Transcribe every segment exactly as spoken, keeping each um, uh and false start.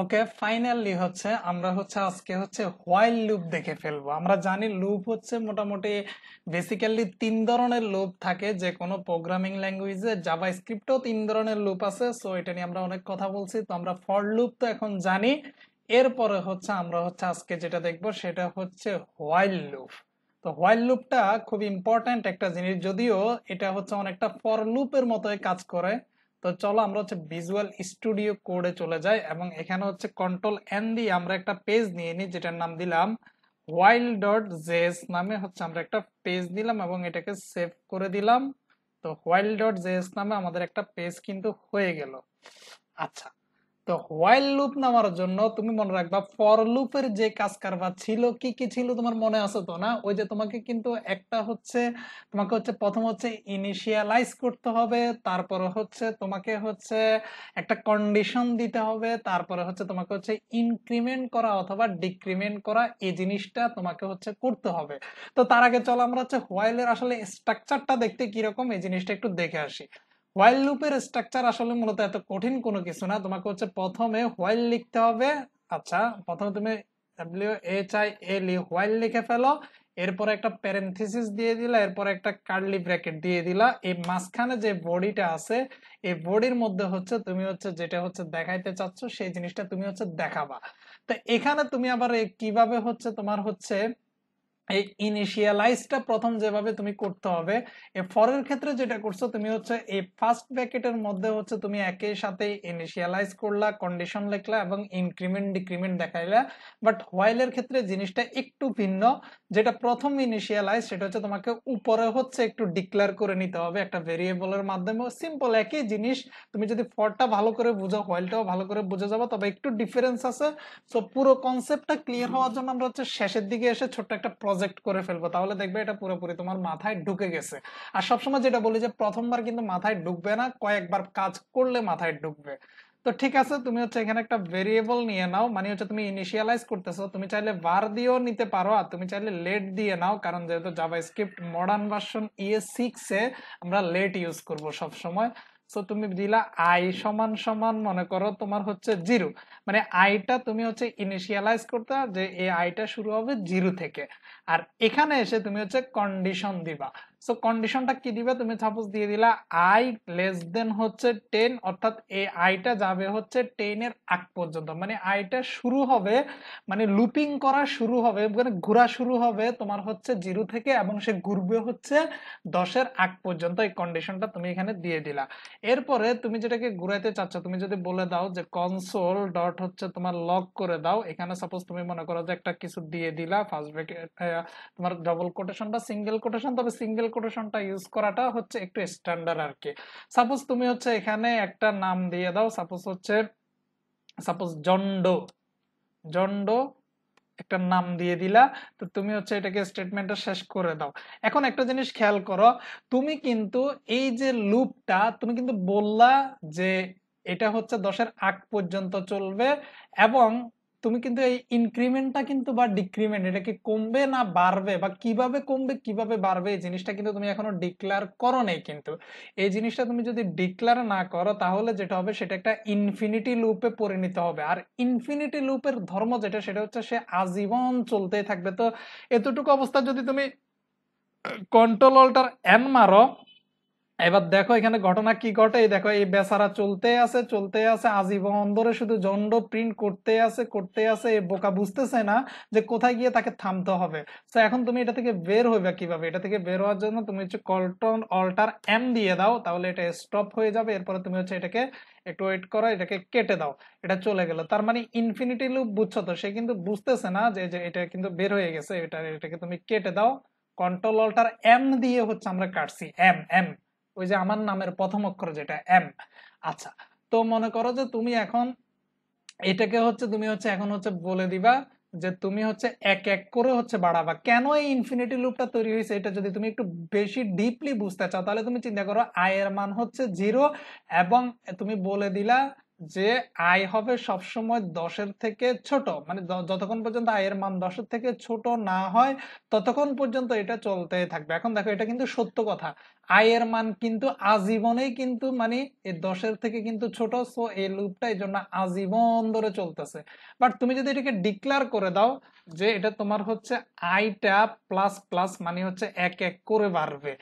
ওকে finally হচ্ছে আমরা হচ্ছে আজকে হচ্ছে হোয়াইল লুপ দেখে ফেলবো। আমরা জানি লুপ হচ্ছে মোটামুটি বেসিক্যালি তিন ধরনের লুপ থাকে যে কোনো প্রোগ্রামিং ল্যাঙ্গুয়েজে, জাভাস্ক্রিপ্টও তিন ধরনের লুপ আছে। সো এটা নিয়ে আমরা অনেক কথা বলছি। তো আমরা ফর লুপ তো এখন জানি, এরপরে হচ্ছে আমরা হচ্ছে আজকে যেটা দেখবো সেটা হচ্ছে হোয়াইল লুপ। তো হোয়াইল লুপটা খুব ইম্পর্ট্যান্ট একটা জিনিস, যদিও এটা হচ্ছে অনেকটা ফর লুপের মতোই কাজ করে। তো চলো আমরা হচ্ছে ভিজুয়াল স্টুডিও কোডে চলে যাই এবং এখানে হচ্ছে কন্ট্রোল এন দিয়ে আমরা একটা পেজ নিয়ে নিই যেটার নাম দিলাম হোয়াইল ডট জেএস নামে হচ্ছে আমরা একটা পেজ নিলাম এবং এটাকে সেভ করে দিলাম। তো হোয়াইল ডট জেএস নামে আমাদের একটা পেজ কিন্তু হয়ে গেল। আচ্ছা, তো হোয়াইল লুপ নামার জন্য তুমি মনে রাখবা ফর লুপের যে কাজ কারবার ছিল কি কি ছিল তোমার মনে আছে তো? না, ওই যে তোমাকে কিন্তু একটা হচ্ছে তোমাকে হচ্ছে প্রথম হচ্ছে ইনিশিয়ালাইজ করতে হবে, তারপরে হচ্ছে তোমাকে হচ্ছে একটা কন্ডিশন দিতে হবে, তারপরে হচ্ছে তোমাকে হচ্ছে ইনক্রিমেন্ট করা অথবা ডিক্রিমেন্ট করা, এই জিনিসটা তোমাকে হচ্ছে করতে হবে। তো তার আগে চলো আমরা হচ্ছে হোয়াইলের আসলে স্ট্রাকচারটা দেখতে কিরকম এই জিনিসটা একটু দেখে আসি। হোয়াইল লুপের স্ট্রাকচার আসলে মূলত এত কঠিন কোনো কিছু না। তোমাকে হচ্ছে প্রথমে হোয়াইল লিখতে হবে। আচ্ছা, প্রথমে তুমি W H I L E while লিখে ফেলো, এরপরে একটা প্যারেন্থেসিস দিয়ে দিলা, এরপরে একটা কার্লি ব্র্যাকেট দিয়ে দিলা। এই মাঝখানে যে বডিটা আছে এই বডির মধ্যে হচ্ছে তুমি হচ্ছে যেটা হচ্ছে দেখাইতে চাচ্ছ সেই জিনিসটা তুমি হচ্ছে দেখাবা। তো এখানে তুমি আবার কিভাবে হচ্ছে তোমার হচ্ছে এই ইনিশিয়ালাইজটা প্রথম যেভাবে তুমি করতে হবে, এই ফরের ক্ষেত্রে যেটা করছো তুমি হচ্ছে এই ফার্স্ট ব্র্যাকেটের মধ্যে হচ্ছে তুমি একই সাথে ইনিশিয়ালাইজ করলা, কন্ডিশন লিখলা এবং ইনক্রিমেন্ট ডিক্রিমেন্ট দেখাইলা। বাট হোয়াইলের ক্ষেত্রে জিনিসটা একটু ভিন্ন, যেটা প্রথম ইনিশিয়ালাইজ সেটা হচ্ছে তোমাকে উপরে হচ্ছে একটু ডিক্লেয়ার করে নিতে হবে একটা ভেরিয়েবলের মাধ্যমে। সিম্পল একই জিনিস, তুমি যদি ফরটা ভালো করে বোঝো হোয়াইলটাও ভালো করে বুঝে যাবো, তবে একটু ডিফারেন্স আছে। সো পুরো কনসেপ্টটা ক্লিয়ার হওয়ার জন্য আমরা হচ্ছে শেষের দিকে এসে ছোট্ট একটা প্রজেক্ট করে ফেলবো, তাহলে দেখবে এটা পুরোপুরি তোমার মাথায় ঢুকে গেছে। আর সবসময় যেটা বলি যে প্রথমবার কিন্তু মাথায় ঢুকবে না, কয়েকবার কাজ করলে মাথায় ঢুকবে। তো ঠিক আছে, তুমি হচ্ছে এখানে একটা ভেরিয়েবল নিয়ে নাও, মানে হচ্ছে তুমি ইনিশিয়ালাইজ করতেছো। তুমি চাইলে var দিয়েও নিতে পারো, আর তুমি চাইলে লেট দিয়ে নাও, কারণ যেহেতু JavaScript modern version E S six এ আমরা লেট ইউজ করবো সব সময়। সো তুমি দিলা আই সমান সমান মনে করো তোমার হচ্ছে জিরো, মানে আইটা তুমি হচ্ছে ইনিশিয়ালাইজ করতে যে এই আইটা শুরু হবে জিরো থেকে, আর এখানে এসে তুমি হচ্ছে কন্ডিশন দিবা। সো কন্ডিশনটা কি দিবে, তুমি সাপোজ দিয়ে দিলা আই লেস দেন হচ্ছে টেন, অর্থাৎ এই আইটা যাবে হচ্ছে টেনের আগ পর্যন্ত, মানে আইটা শুরু হবে মানে লুপিং করা শুরু হবে মানে ঘোরা শুরু হবে তোমার হচ্ছে জিরো থেকে এবং সে ঘুরবে হচ্ছে দশের আগ পর্যন্ত। এই কন্ডিশনটা তুমি এখানে দিয়ে দিলা। এরপরে তুমি যেটাকে ঘুরাইতে চাচ্ছ তুমি যদি বলে দাও যে কনসোল ডট হচ্ছে তোমার লগ করে দাও, এখানে সাপোজ তুমি মনে করো যে একটা কিছু দিয়ে দিলা ফার্স্ট ব্র্যাকেট তোমার ডবল কোটেশন বা সিঙ্গেল কোটেশন, তবে সিঙ্গেল কোটেশনটা ইউজ করাটা হচ্ছে একটু স্ট্যান্ডার্ড আর কি। সাপোজ তুমি হচ্ছে এখানে একটা নাম দিয়ে দাও, সাপোজ হচ্ছে সাপোজ জন্ডো জন্ডো একটা নাম দিয়ে দিলা। তো তুমি হচ্ছে এটাকে স্টেটমেন্টটা শেষ করে দাও। এখন একটা জিনিস খেয়াল করো, তুমি কিন্তু এই যে লুপটা তুমি কিন্তু বললা যে এটা হচ্ছে দশের আগ পর্যন্ত চলবে এবং তুমি কিন্তু এই ইনক্রিমেন্টটা কিন্তু বা ডিক্রিমেন্ট এটা কি কমবে না বাড়বে বা কিভাবে কমবে কিভাবে বাড়বে এই জিনিসটা কিন্তু তুমি এখনো ডিক্লেয়ার করো নাই। কিন্তু এই জিনিসটা তুমি যদি ডিক্লেয়ার না করো তাহলে যেটা হবে সেটা একটা ইনফিনিটি লুপে পরিণত হবে, আর ইনফিনিটি লুপের ধর্ম যেটা সেটা হচ্ছে সে আজীবন চলতেই থাকবে। তো এতটুকু অবস্থা যদি তুমি কন্ট্রোল অল্টার এন মারো, এবার দেখো এখানে ঘটনা কি ঘটে। দেখো এই বেচারা চলতে আছে চলতে আছে আজীবন ধরে শুধু জন্ড প্রিন্ট করতে আছে করতে আছে, এই বোকা বুঝতেছে না যে কোথায় গিয়ে তাকে থামতে হবে। তো এখন তুমি এটা থেকে বের হইবে কিভাবে? এটা থেকে বের হওয়ার জন্য তুমি হচ্ছে কন্ট্রোল অল্টার এম দিয়ে দাও, তাহলে এটা স্টপ হয়ে যাবে। এরপরে তুমি হচ্ছে এটাকে একটু ওয়েট করো, এটাকে কেটে দাও, এটা চলে গেল। তার মানে ইনফিনিটি লুপ বুঝছো তো? সে কিন্তু বুঝতেছে না যে এটা কিন্তু বের হয়ে গেছে, এটা এটাকে তুমি কেটে দাও। কন্ট্রোল অল্টার এম দিয়ে হচ্ছে আমরা কাটছি, এম এম ওই যে আমার নামের প্রথম অক্ষর যেটা এম। আচ্ছা, তো মনে করো যে তুমি এখন এটাকে হচ্ছে তুমি হচ্ছে এখন হচ্ছে বলে দিবা যে তুমি হচ্ছে এক এক করে হচ্ছে বাড়াবা। কেন এই ইনফিনিটি লুপটা তৈরি হয়েছে এটা যদি তুমি একটু বেশি ডিপলি বুঝতে চাও তাহলে তুমি চিন্তা করো আই এর মান হচ্ছে জিরো এবং তুমি বলে দিলা যে আয় হবে সবসময় দশের থেকে ছোট, মানে যতক্ষণ পর্যন্ত আয়ের মান দশের থেকে ছোট না হয় ততক্ষণ পর্যন্ত এটা চলতে থাকবে। এখন দেখো এটা কিন্তু সত্য কথা, আয়ের মান কিন্তু আজীবনেই কিন্তু মানে এই দশের থেকে কিন্তু ছোট, সো এই লুপটা এই জন্য আজীবন ধরে চলতেছে। বাট তুমি যদি এটাকে ডিক্লেয়ার করে দাও যে এটা তোমার হচ্ছে আয়টা প্লাস প্লাস মানে হচ্ছে এক এক করে বাড়বে,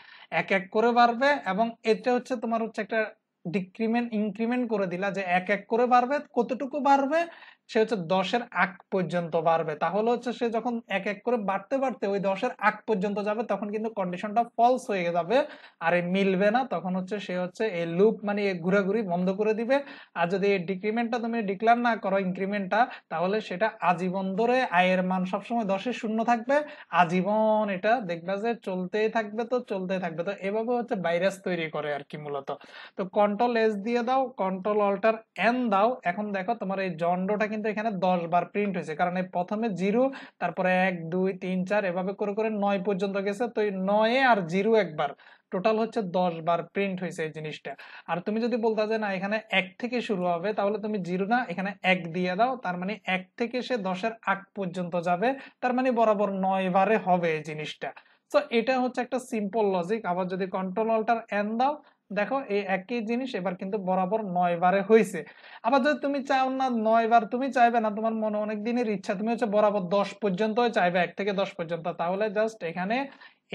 এক এক করে বাড়বে এবং এটা হচ্ছে তোমার হচ্ছে একটা ডিক্রিমেন্ট ইনক্রিমেন্ট করে দিলা যে এক এক করে বাড়বে, কতটুকু বাড়বে সে হচ্ছে দশের আগ পর্যন্ত বাড়বে। তাহলে হচ্ছে সে যখন এক এক করে বাড়তে বাড়তে ওই দশের আগ পর্যন্ত যাবে তখন কিন্তু কন্ডিশনটা ফলস হয়ে যাবে আর মিলবে না, তখন হচ্ছে সে হচ্ছে এই লুপ মানে ঘুরাঘুরি বন্ধ করে দিবে। আর যদি এই ডিক্রিমেন্টটা তুমি ডিক্লেয়ার না করো ইনক্রিমেন্টটা, তাহলে সেটা আজীবন ধরে আয়ের মান সবসময় দশের শূন্য থাকবে, আজীবন এটা দেখবে যে চলতেই থাকবে, তো চলতেই থাকবে। তো এভাবে হচ্ছে ভাইরাস তৈরি করে আর কি মূলত। তো কন্ট্রোল এস দিয়ে দাও, কন্ট্রোল অল্টার এন দাও। এখন দেখো তোমার এই জন্ডটা কিন্তু এখানে দশ বার প্রিন্ট হয়েছে, কারণ এই প্রথমে জিরো, তারপরে এক দুই তিন চার এভাবে করে করে নয় পর্যন্ত গেছে। তো এই নয় আর জিরো একবার টোটাল হচ্ছে দশ বার প্রিন্ট হয়েছে এই জিনিসটা। আর তুমি যদি বলতে যে না এখানে এক থেকে শুরু হবে, তাহলে তুমি জিরো না এখানে এক দিয়ে দাও, তার মানে এক থেকে সে দশের আগ পর্যন্ত যাবে, তার মানে বরাবর নয় বারে হবে এই জিনিসটা। তো এটা হচ্ছে একটা সিম্পল লজিক। আবার যদি কন্ট্রোল অল্টার এন দাও, দেখো এই একই জিনিস এবার কিন্তু বরাবর নয় বারে হয়েছে। আবার যদি তুমি চাও না নয় বার তুমি চাইবে না, তোমার মনে অনেক দিনের ইচ্ছা, তুমি হচ্ছে বরাবর দশ পর্যন্ত চাইবে, এক থেকে দশ পর্যন্ত, তাহলে জাস্ট এখানে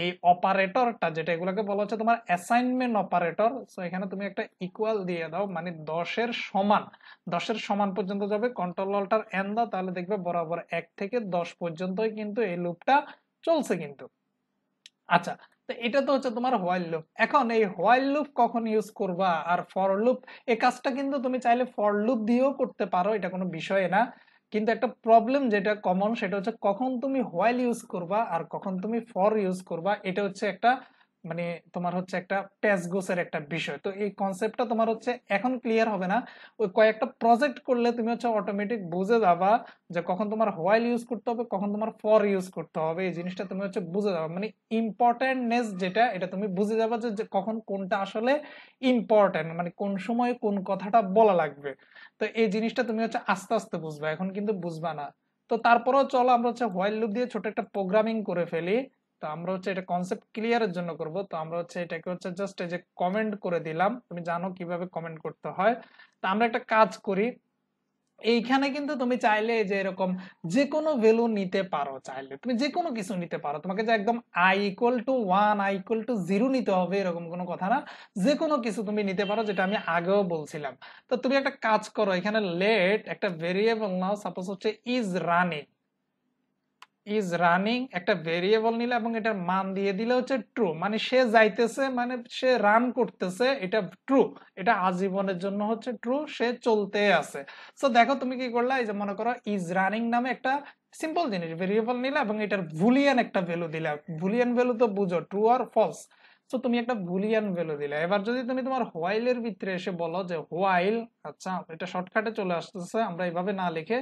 এই অপারেটরটা যেটা এগুলোকে বলা হচ্ছে তোমার অ্যাসাইনমেন্ট অপারেটর। সো এখানে তুমি একটা ইকুয়াল দিয়ে দাও, মানে দশের সমান, দশের সমান পর্যন্ত যাবে, কন্ট্রোল অল্টার এন দাও, তাহলে দেখবে বরাবর এক থেকে দশ পর্যন্তই কিন্তু এই লুপটা চলছে কিন্তু। আচ্ছা, তো এটা তো হচ্ছে তোমার হোয়াইল লুপ। এখন এই হোয়াইল লুপ কখন ইউজ করবা আর ফর লুপ, এই কাজটা কিন্তু তুমি চাইলে ফর লুপ দিয়েও করতে পারো, এটা কোনো বিষয় না। কিন্তু একটা প্রবলেম যেটা কমন সেটা হচ্ছে কখন তুমি হোয়াইল ইউজ করবা আর কখন তুমি ফর ইউজ করবা, এটা হচ্ছে একটা মানে তোমার হচ্ছে একটা প্যাসগোসের একটা বিষয়। তো এই কনসেপ্টটা তোমার হচ্ছে এখন ক্লিয়ার হবে না, ওই কয়েকটা প্রজেক্ট করলে তুমি হচ্ছে অটোমেটিক বুঝে যাবা যে কখন তোমার হোয়াইল ইউজ করতে হবে, কখন তোমার ফর ইউজ করতে হবে। এই জিনিসটা তুমি হচ্ছে বুঝে যাবা, মানে ইম্পর্টেন্টনেস যেটা এটা তুমি বুঝে যাবা যে কখন কোনটা আসলে ইম্পর্টেন্ট, মানে কোন সময় কোন কথাটা বলা লাগবে। তো এই জিনিসটা তুমি হচ্ছে আস্তে আস্তে বুঝবা, এখন কিন্তু বুঝবা না। তো তারপরেও চলো আমরা হচ্ছে হোয়াইল লুপ দিয়ে ছোট একটা প্রোগ্রামিং করে ফেলি। তো আমরা হচ্ছে এটা কনসেপ্ট ক্লিয়ারের জন্য করব। তো আমরা হচ্ছে এটাকে হচ্ছে জাস্ট এই যে কমেন্ট করে দিলাম, তুমি জানো কিভাবে কমেন্ট করতে হয়। তো আমরা একটা কাজ করি, এইখানে কিন্তু তুমি চাইলে যে এরকম যে কোনো ভ্যালু নিতে পারো, চাইলে তুমি যে কোনো কিছু নিতে পারো, তোমাকে যে একদম I equal to one I equal to zero নিতে হবে এরকম কোনো কথা না, যে কোনো কিছু তুমি নিতে পারো, যেটা আমি আগেও বলছিলাম। তো তুমি একটা কাজ করো, এখানে লেট একটা ভেরিয়েবল নাও, সাপোজ হচ্ছে ইজ রানিং, ইজ রানিং একটা ভেরিয়েবল নিলে এবং এটার মান দিয়ে দিলে হচ্ছে ট্রু, মানে সে যাইতেছে, মানে সে রান করতেছে, এটা ট্রু, এটা আজীবনের জন্য হচ্ছে ট্রু, সে চলতে আছে। সো দেখো তুমি কি করলা, এই যে মনে করো ইজ রানিং নামে একটা সিম্পল জিনিস ভেরিয়েবল নিলে এবং এটার বুলিয়ান একটা ভ্যালু দিলা, বুলিয়ান ভ্যালু তো বুঝো ট্রু আর ফলস। সো তুমি একটা বুলিয়ান ভ্যালু দিলা। এবার যদি তুমি তোমার হোয়াইলের ভিতরে এসে বলো যে হোয়াইল, আচ্ছা এটা শর্টকাটে চলে আসতেছে, আমরা এইভাবে না লিখে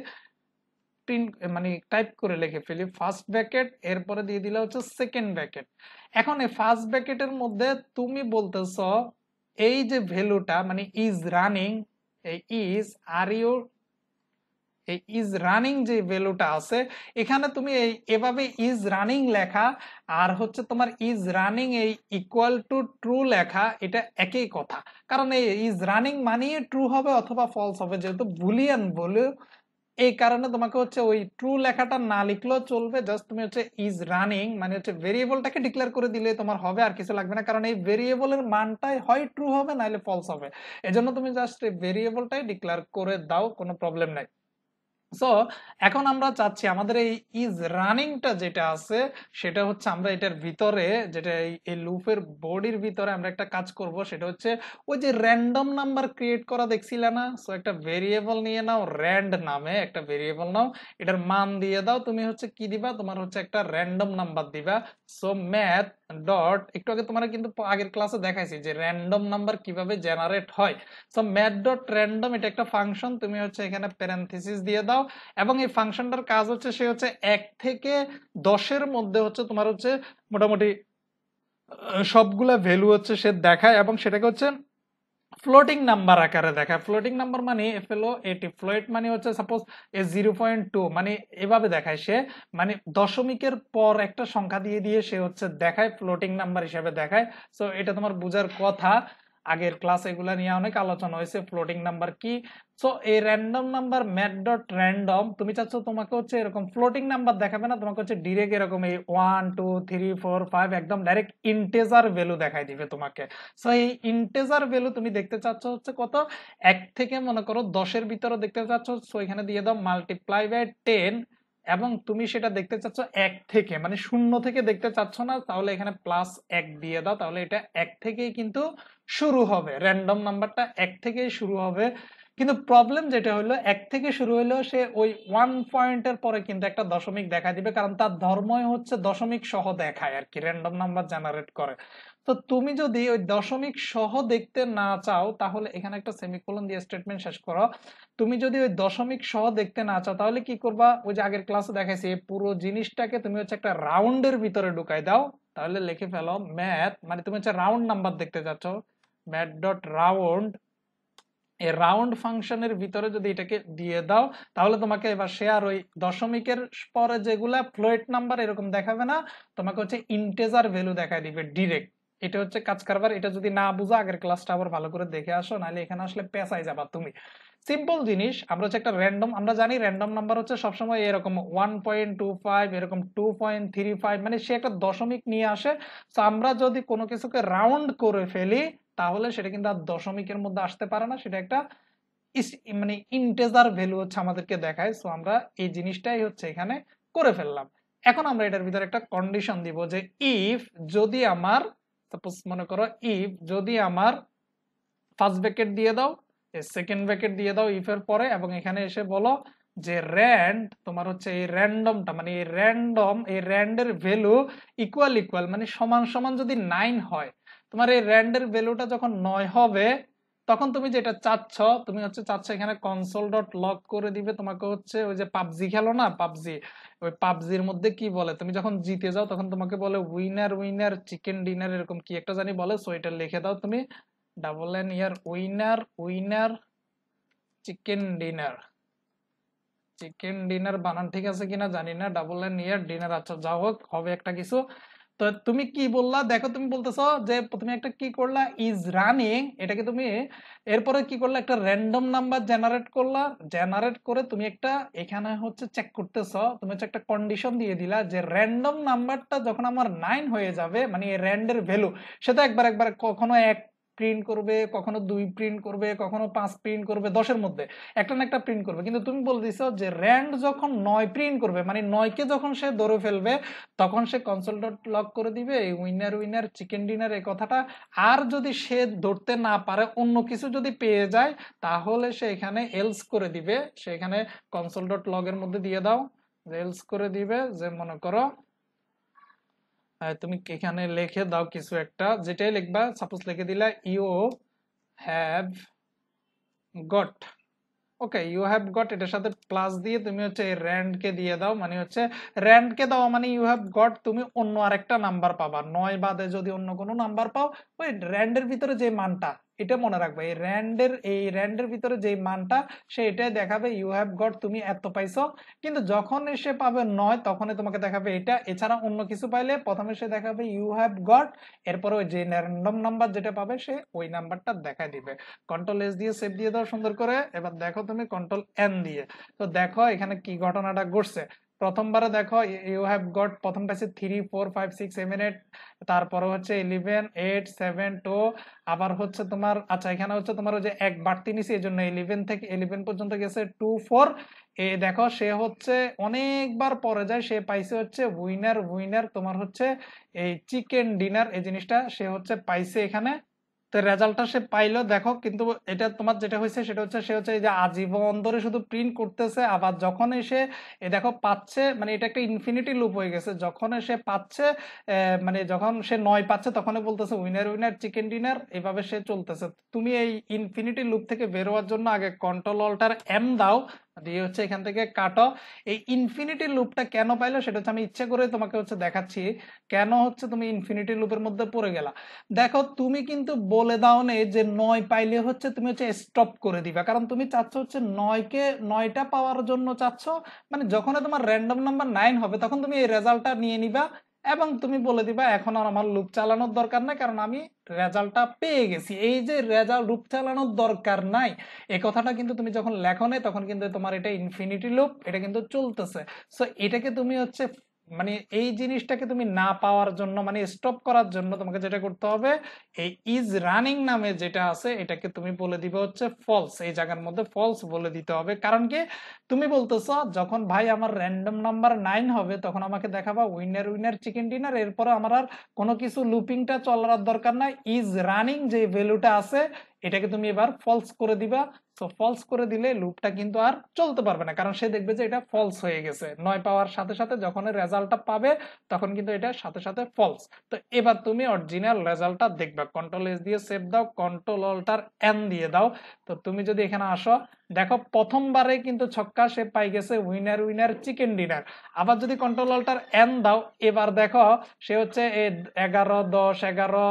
প্রিন্ট মানে টাইপ করে লিখে ফেলি ফার্স্ট ব্র্যাকেট, এরপরে দিয়ে দিলে হচ্ছে সেকেন্ড ব্র্যাকেট। এখন এই ফার্স্ট ব্র্যাকেটের মধ্যে তুমি বলতেছো এই যে ভ্যালুটা মানে ইজ রানিং, এই ইজ আর ইউ এই ইজ রানিং যে ভ্যালুটা আছে এখানে তুমি এই এভাবে ইজ রানিং লেখা আর হচ্ছে তোমার ইজ রানিং এই ইকুয়াল টু ট্রু লেখা এটা একই কথা, কারণ এই ইজ রানিং মানেই ট্রু হবে অথবা ফলস হবে, যেহেতু বুলিয়ান ভ্যালু এই কারণে তোমাকে হচ্ছে ওই ট্রু লেখাটা না লিখলেও চলবে। জাস্ট তুমি হচ্ছে ইজ রানিং মানে হচ্ছে ভেরিয়েবলটাকে ডিক্লেয়ার করে দিলে তোমার হবে, আর কিছু লাগবে না, কারণ এই ভেরিয়েবলের মানটাই হয় ট্রু হবে নাহলে ফলস হবে। এজন্য তুমি জাস্ট এই ভেরিয়েবলটাই ডিক্লেয়ার করে দাও, কোনো প্রবলেম নাই। সো এখন আমরা চাচ্ছি আমাদের এই ইজ রানিংটা যেটা আছে সেটা হচ্ছে আমরা এটার ভিতরে যেটা এই লুপের বডির ভিতরে আমরা একটা কাজ করব, সেটা হচ্ছে ওই যে র্যান্ডম নাম্বার ক্রিয়েট করা দেখছিলে না। সো একটা ভেরিয়েবল নিয়ে নাও, র্যান্ড নামে একটা ভেরিয়েবল নাও, এটার মান দিয়ে দাও, তুমি হচ্ছে কি দিবা, তোমার হচ্ছে একটা র্যান্ডম নাম্বার দিবা। সো ম্যাথ ডট, একটু আগে তোমার কিন্তু আগের ক্লাসে দেখাইছি যে র্যান্ডম নাম্বার কিভাবে জেনারেট হয়। সো ম্যাথ ডট র্যান্ডম এটা একটা ফাংশন, তুমি হচ্ছে এখানে প্যারেন্থেসিস দিয়ে দাও এবং এই ফাংশনটার কাজ হচ্ছে সে হচ্ছে এক থেকে দশের মধ্যে হচ্ছে তোমার হচ্ছে মোটামুটি সবগুলা ভ্যালু হচ্ছে সে দেখায় এবং সেটাকে হচ্ছে फ्लोटिंग नंबर आकार देखा फ्लोटिंग नंबर मानी एफएलओ एटी फ्लोट मानी होता सपोज ए जीरो पॉइंट टू मानी एभावे देखाय से मानी दशमिकेर पर एक संख्या दिए दिए से होता देखाय फ्लोटिंग नंबर हिसाब से देखाय। सो एटा तुम्हार बुझार कथा आगের ক্লাস এগুলা নিয়ে অনেক আলোচনা হয়েছে ফ্লোটিং নাম্বার কি। সো এই random number math dot random তুমি চাচ্ছো তোমাকে হচ্ছে এরকম ফ্লোটিং নাম্বার দেখাবে না, তোমাকে হচ্ছে ডাইরেক্ট এরকম এই one two three four five একদম ডাইরেক্ট ইন্টিজার ভ্যালু দেখাই দিবে তোমাকে। সো এই ইন্টিজার ভ্যালু তুমি দেখতে চাচ্ছো হচ্ছে কত এক থেকে মনে করো দশ এর ভিতরে দেখতে চাচ্ছো। সো এখানে দিয়ে দাও মাল্টিপ্লাই বাই টেন এবং তুমি সেটা দেখতে চাচ্ছ এক থেকে মানে শূন্য থেকে দেখতে চাচ্ছ না, তাহলে এখানে প্লাস এক দিয়ে দাও, তাহলে এটা এক থেকেই কিন্তু শুরু হবে, র্যান্ডম নাম্বারটা এক থেকেই শুরু হবে। কিন্তু প্রবলেম যেটা হলো এক থেকে শুরু হলেও সে ওই ওয়ান পয়েন্টের পরে কিন্তু একটা দশমিক দেখা দিবে, কারণ তার ধর্মই হচ্ছে দশমিক সহ দেখায় আর কি র্যান্ডম নাম্বার জেনারেট করে। তো তুমি যদি ওই দশমিক সহ দেখতে না চাও তাহলে এখানে একটা সেমিকোলন দিয়ে স্টেটমেন্ট শেষ করো। তুমি যদি ওই দশমিক সহ দেখতে না চাও তাহলে কি করবা, ওই যে আগের ক্লাসে দেখাইছি এই পুরো জিনিসটাকে তুমি হচ্ছে একটা রাউন্ডের ভিতরে ঢুকাই দাও, তাহলে লিখে ফেলো ম্যাথ মানে তুমি হচ্ছে রাউন্ড নাম্বার দেখতে চাচ্ছ ম্যাথ ডট রাউন্ড এই রাউন্ড ফাংশনের ভিতরে যদি এটাকে দিয়ে দাও তাহলে তোমাকে এবার শেয়ার ওই দশমিকের পরে যেগুলা ফ্লোট নাম্বার এরকম দেখাবে না, তোমাকে হচ্ছে ইন্টিজার ভ্যালু দেখায় দিবে ডিরেক্ট। এটা হচ্ছে কাজ কারবার। এটা যদি না বুঝো আগের ক্লাসটা আবার ভালো করে দেখে আসো, নাহলে এখানে আসলে পেছায় যাবা তুমি। সিম্পল জিনিস আমরা হচ্ছে একটা র্যান্ডম আমরা জানি র্যান্ডম নাম্বার হচ্ছে সবসময় এরকম ওয়ান পয়েন্ট টু ফাইভ এরকম টু পয়েন্ট থ্রি ফাইভ মানে সে একটা দশমিক নিয়ে আসে। সো আমরা যদি কোনো কিছুকে রাউন্ড করে ফেলি তাহলে সেটা কিন্তু আর দশমিকের মধ্যে আসতে পারে না, সেটা একটা মানে ইন্টিজার ভ্যালু হচ্ছে আমাদেরকে দেখায়। সো আমরা এই জিনিসটাই হচ্ছে এখানে করে ফেললাম। এখন আমরা এটার ভিতরে একটা কন্ডিশন দিব যে ইফ যদি আমার সাপোজ মনে করো ইফ যদি আমার ফার্স্ট ব্র্যাকেট দিয়ে দাও সেকেন্ড ব্র্যাকেট দিয়ে দাও ইফ এর পরে এবং এখানে এসে বলো যে র্যান্ড তোমার হচ্ছে এই র্যান্ডমটা মানে এই র্যান্ডম এই র্যান্ডের ভ্যালু ইকুয়াল ইকুয়াল মানে সমান সমান যদি নাইন হয়, তোমার এই র্যান্ডের ভ্যালুটা যখন নয় হবে তখন তুমি যেটা চাচ্ছ তুমি হচ্ছে চাচ্ছ এখানে কনসোল ডট লগ করে দিবে তোমাকে হচ্ছে ওই যে পাবজি খেলো না পাবজি ওই পাবজির মধ্যে কি বলে তুমি যখন জিতে যাও তখন তোমাকে বলে উইনার উইনার চিকেন ডিনার এরকম কি একটা জানি বলে। সো এটা লিখে দাও তুমি ডাবল এন ইয়ার winner winner chicken dinner chicken dinner বানান ঠিক আছে কিনা জানি না, ডাবল এন ইয়ার ডিনার আচ্ছা যা হোক হবে একটা কিছু। তো তুমি কি বললা দেখো তুমি বলতেছো যে তুমি একটা কি করলা ইজ রানিং এটাকে তুমি এরপরে কি করলা একটা র্যান্ডম নাম্বার জেনারেট করলা, জেনারেট করে তুমি একটা এখানে হচ্ছে চেক করতেছো তুমি হচ্ছে একটা কন্ডিশন দিয়ে দিলা যে র্যান্ডম নাম্বারটা যখন আমার নাইন হয়ে যাবে মানে এই র্যান্ডের ভ্যালু সেটা একবার একবার কখনো এক প্রিন্ট করবে কখনো দুই প্রিন্ট করবে কখনো পাঁচ প্রিন্ট করবে দশের মধ্যে একটা না একটা প্রিন্ট করবে। কিন্তু তুমি বলে দিছো যে র্যান্ড যখন নয় প্রিন্ট করবে মানে নয়কে যখন সে ধরে ফেলবে তখন সে কনসোল ডট লক করে দিবে এই উইনার উইনার চিকেন ডিনার এই কথাটা। আর যদি সে ধরতে না পারে অন্য কিছু যদি পেয়ে যায় তাহলে সে এখানে এলস করে দিবে, সে এখানে কনসোল ডট লগের মধ্যে দিয়ে দাও যে এলস করে দিবে যে মনে করো তুমি এখানে লিখে দাও কিছু একটা যেটাই লিখবা সাপোজ লিখে দিলা you have got okay you have got এটার সাথে প্লাস দিয়ে তুমি হচ্ছে র্যান্ডকে দিয়ে দাও মানে হচ্ছে র্যান্ডকে দাও মানে ইউ হ্যাভ গট তুমি অন্য আরেকটা নাম্বার পাবা নয় বাদে যদি অন্য কোনো নাম্বার পাও ওই র্যান্ডের ভিতরে যে মানটা এটা মনে রাখবে এই র্যান্ডের এই র্যান্ডের ভিতরে যে মানটা সে এটাই দেখাবে ইউ হ্যাভ গট তুমি এত পাইছো। কিন্তু যখন সে পাবে নয় তখন তোমাকে দেখাবে এটা, এছাড়া অন্য কিছু পাইলে প্রথমে সে দেখাবে ইউ হ্যাভ গট এরপরে ওই যে র্যান্ডম নাম্বার যেটা পাবে সে ওই নাম্বারটা দেখাই দিবে। কন্ট্রোল এস দিয়ে সেভ দিয়ে দাও সুন্দর করে। এবার দেখো তুমি কন্ট্রোল এন দিয়ে তো দেখো এখানে কি ঘটনাটা ঘটছে। প্রথমবারে দেখো ইউ হ্যাভ গট প্রথম পাইছে three four five six seven eight তারপরে হচ্ছে ইলেভেন এইট সেভেন টু আবার হচ্ছে তোমার আচ্ছা এখানে হচ্ছে তোমার ওই যে এক বাড়তি নিছি এই জন্য ইলেভেন থেকে ইলেভেন পর্যন্ত গেছে টু ফোর এ দেখো সে হচ্ছে অনেকবার পরে যায় সে পাইছে হচ্ছে উইনার উইনার তোমার হচ্ছে এই চিকেন ডিনার এই জিনিসটা সে হচ্ছে পাইছে এখানে। তো রেজাল্টটা সে পাইলো দেখো কিন্তু এটা তোমার যেটা হয়েছে সেটা হচ্ছে সে হচ্ছে এই যে আজীবন ধরে শুধু প্রিন্ট করতেছে আবার যখন এসে এ দেখো পাচ্ছে মানে এটা একটা ইনফিনিটি লুপ হয়ে গেছে। যখন সে পাচ্ছে মানে যখন সে নয় পাচ্ছে তখন বলতেছে উইনার উইনার চিকেন ডিনার এভাবে সে চলতেছে। তুমি এই ইনফিনিটি লুপ থেকে বেরোয়ার জন্য আগে কন্ট্রোল অল্টার এম দাও দিয়ে হচ্ছে এখান থেকে কাটো। এই ইনফিনিটি লুপটা কেন পাইলো সেটা হচ্ছে আমি ইচ্ছে করে তোমাকে হচ্ছে দেখাচ্ছি কেন হচ্ছে তুমি ইনফিনিটি লুপের মধ্যে পড়ে গেলা। দেখো তুমি কিন্তু বলে দাও নে যে নয় পাইলে হচ্ছে তুমি হচ্ছে স্টপ করে দিবা, কারণ তুমি চাচ্ছ হচ্ছে নয়কে নয়টা পাওয়ার জন্য চাচ্ছ, মানে যখন তোমার র্যান্ডম নাম্বার নাইন হবে তখন তুমি এই রেজাল্টটা নিয়ে নিবা এবং তুমি বলে দিবা এখন আর আমার লুপ চালানোর দরকার নাই কারণ আমি রেজাল্টটা পেয়ে গেছি। এই যে রেজাল্ট লুপ চালানোর দরকার নাই এই কথাটা কিন্তু তুমি যখন লেখো না তখন কিন্তু তোমার এটা ইনফিনিটি লুপ, এটা কিন্তু চলতেছে। সো এটাকে তুমি হচ্ছে মানে এই জিনিসটাকে তুমি না পাওয়ার জন্য মানে স্টপ করার জন্য তোমাকে যেটা করতে হবে এই ইজ রানিং নামে যেটা আছে এটাকে তুমি বলে দিবে হচ্ছে ফলস, এই জায়গার মধ্যে ফলস বলে দিতে হবে। কারণ কি তুমি বলতেছ যখন ভাই আমার র্যান্ডম নাম্বার নাইন হবে তখন আমাকে দেখাবা উইনার উইনার চিকেন ডিনার, এরপরে আমার আর কোনো কিছু লুপিংটা চলার দরকার নাই, ইজ রানিং যে ভ্যালুটা আছে এটাকে তুমি এবার ফলস করে দিবা। সো ফলস করে দিলে লুপটা কিন্তু আর চলতে পারবে না, কারণ সে দেখবে যে এটা ফলস হয়ে গেছে, নয় পাওয়ার সাথে সাথে যখন রেজাল্টটা পাবে তখন কিন্তু এটা সাথে সাথে ফলস। তো এবার তুমি অরিজিনাল রেজাল্টটা দেখবা, কন্ট্রোল এস দিয়ে সেভ দাও, কন্ট্রোল অল্টার এন দিয়ে দাও। তো তুমি যদি এখানে আসো দেখো প্রথমবারে কিন্তু ছক্কা সে পাই গেছে উইনার উইনার চিকেন ডিনার। আবার যদি কন্ট্রোল অল্টার এন দাও এবার দেখো সে হচ্ছে এগারো দশ এগারো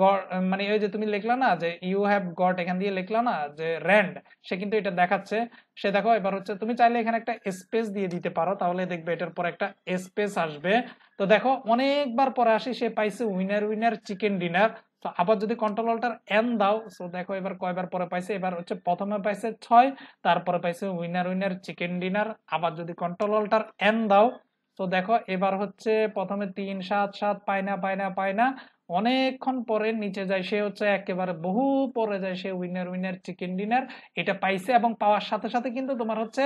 গড, মানে ওই যে তুমি লিখলা না যে ইউ হ্যাভ গট এখান দিয়ে লিখলা না যে র্যান্ড, সে কিন্তু এটা দেখাচ্ছে। সে দেখো এবার হচ্ছে তুমি চাইলে এখানে একটা স্পেস দিয়ে দিতে পারো, তাহলে দেখবে এটার পর একটা স্পেস আসবে। তো দেখো অনেকবার পরে আসি সে পাইছে উইনার উইনার চিকেন ডিনার। তো আবার যদি কন্ট্রোল অল্টার এন দাও সো দেখো এবার কয়বার পরে পাইছে, এবার হচ্ছে প্রথমে পাইছে ছয়, তারপরে পাইছে উইনার উইনার চিকেন ডিনার। আবার যদি কন্ট্রোল অল্টার এন দাও তো দেখো এবার হচ্ছে প্রথমে তিন সাত সাত পায় না পায় না পায় না, অনেকক্ষণ পরে নিচে যায় সে হচ্ছে একেবারে বহু পরে যায় সে উইনার উইনার চিকেন ডিনার এটা পাইছে। এবং পাওয়ার সাথে সাথে কিন্তু তোমার হচ্ছে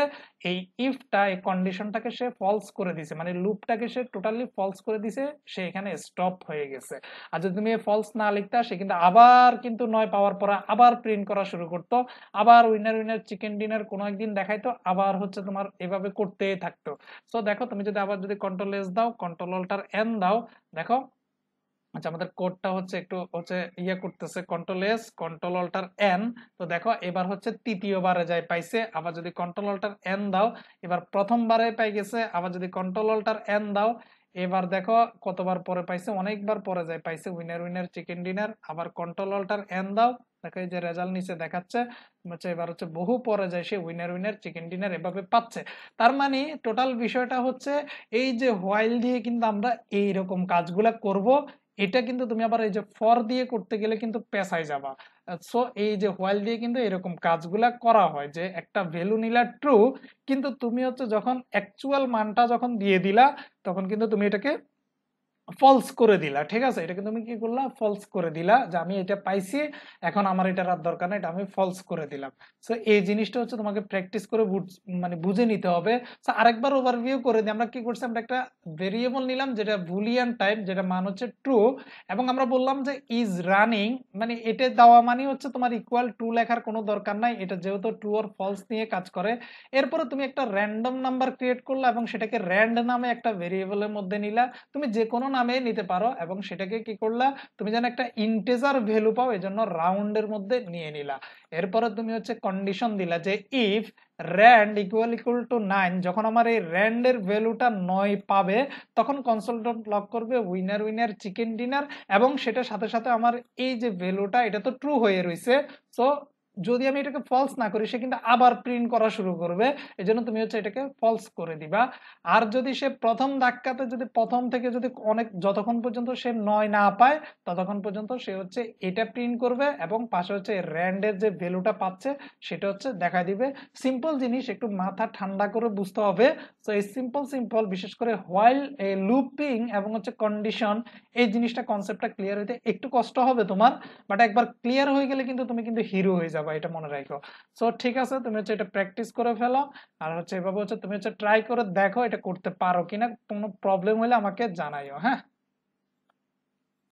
এই ইফটা এই কন্ডিশনটাকে সে ফলস করে দিছে, মানে লুপটাকে সে টোটালি ফলস করে দিছে, সে এখানে স্টপ হয়ে গেছে। আর যদি তুমি ফলস না লিখতা সে কিন্তু আবার কিন্তু নয় পাওয়ার পরে আবার প্রিন্ট করা শুরু করতো, আবার উইনার উইনার চিকেন ডিনার কোনো একদিন দেখাইতো, আবার হচ্ছে তোমার এভাবে করতে থাকতো। সো দেখো তুমি যদি আবার যদি কন্ট্রোল এস দাও কন্ট্রোল অল্টার এন দাও দেখো আচ্ছা আমাদের কোডটা হচ্ছে একটু হচ্ছে ইয়ে করতেছে control S control alt N. তো দেখো এবার হচ্ছে তৃতীয়বারে যায় পাইছে। আবার যদি কন্ট্রোল অল্টার এন দাও এবার প্রথমবারে পাই গেছে। আবার যদি কন্ট্রোল অল্টার এন দাও এবার দেখো কতবার পরে পাইছে, অনেকবার পরে যায় পাইছে উইনার উইনার চিকেন ডিনার। আবার কন্ট্রোল অল্টার এন দাও দেখো এই যে রেজাল্ট নিচে দেখাচ্ছে হচ্ছে এবার হচ্ছে বহু পরে যায় সে উইনার উইনার চিকেন ডিনার এভাবে পাচ্ছে। তার মানে টোটাল বিষয়টা হচ্ছে এই যে হোয়াইল দিয়ে কিন্তু আমরা এইরকম কাজগুলা করব, এটা কিন্তু তুমি আবার এই যে ফর দিয়ে করতে গেলে কিন্তু পেছায় যাবা। সো এই যে হোয়াইল দিয়ে কিন্তু এরকম কাজগুলা করা হয় যে একটা ভ্যালু নিলা ট্রু, কিন্তু তুমি হচ্ছে যখন অ্যাকচুয়াল মানটা যখন দিয়ে দিলা তখন কিন্তু তুমি এটাকে ফলস করে দিলা। ঠিক আছে, এটাকে তুমি কি করলা, ফলস করে দিলা যে আমি এটা পাইছি এখন আমার এটার আর দরকার না, এটা আমি ফলস করে দিলাম। সো এই জিনিসটা হচ্ছে তোমাকে প্র্যাকটিস করে মানে বুঝে নিতে হবে। সো আরেকবার ওভারভিউ করে দিই, আমরা কি করছি, আমরা একটা ভেরিয়েবল নিলাম যেটা বুলিয়ান টাইপ, যেটা মান হচ্ছে ট্রু, এবং আমরা বললাম যে ইজ রানিং, মানে এটা দেওয়া মানে হচ্ছে তোমার ইকুয়াল টু লেখার কোনো দরকার নাই, এটা যেহেতু ট্রু আর ফলস নিয়ে কাজ করে। এরপরে তুমি একটা র্যান্ডম নাম্বার ক্রিয়েট করলা এবং সেটাকে র্যান্ড নামে একটা ভেরিয়েবলের মধ্যে নিলা, তুমি যে কোনো নামে নিতে পারো, এবং সেটাকে কি করলা তুমি যেন একটা ইন্টিজার ভ্যালু পাও এজন্য রাউন্ডের মধ্যে নিয়ে নিলা। এরপরে তুমি হচ্ছে কন্ডিশন দিলা যে if rand equal equal to nine, যখন আমার এই র্যান্ডের ভ্যালুটা নয় পাবে তখন কনসোল ডট লক করবে উইনার উইনার চিকেন ডিনার, এবং সেটার সাথে সাথে আমার এই যে ভ্যালুটা এটা তো ট্রু হয়ে রয়েছে। সো যদি আমি এটাকে ফলস না করি সে কিন্তু আবার প্রিন্ট করা শুরু করবে, এই জন্য তুমি হচ্ছে এটাকে ফলস করে দিবা। আর যদি সে প্রথম ধাক্কাতে যদি প্রথম থেকে যদি অনেক যতক্ষণ পর্যন্ত সে নয় না পায় ততক্ষণ পর্যন্ত সে হচ্ছে এটা প্রিন্ট করবে এবং পাশে হচ্ছে র্যান্ডের যে ভ্যালুটা পাচ্ছে সেটা হচ্ছে দেখা দিবে। সিম্পল জিনিস, একটু মাথা ঠান্ডা করে বুঝতে হবে। তো এই সিম্পল সিম্পল বিশেষ করে হোয়াইল লুপিং এবং হচ্ছে কন্ডিশন এই জিনিসটা কনসেপ্টটা ক্লিয়ার হইতে একটু কষ্ট হবে তোমার, বাট একবার ক্লিয়ার হয়ে গেলে কিন্তু তুমি কিন্তু হিরো হয়ে যাবে, এটা মনে রাখো। সো ঠিক আছে, তুমি হচ্ছে এটা প্র্যাকটিস করে ফেলো আর হচ্ছে এভাবে হচ্ছে তুমি হচ্ছে ট্রাই করে দেখো এটা করতে পারো কিনা, কোনো প্রবলেম হলে আমাকে জানাইও। হ্যাঁ।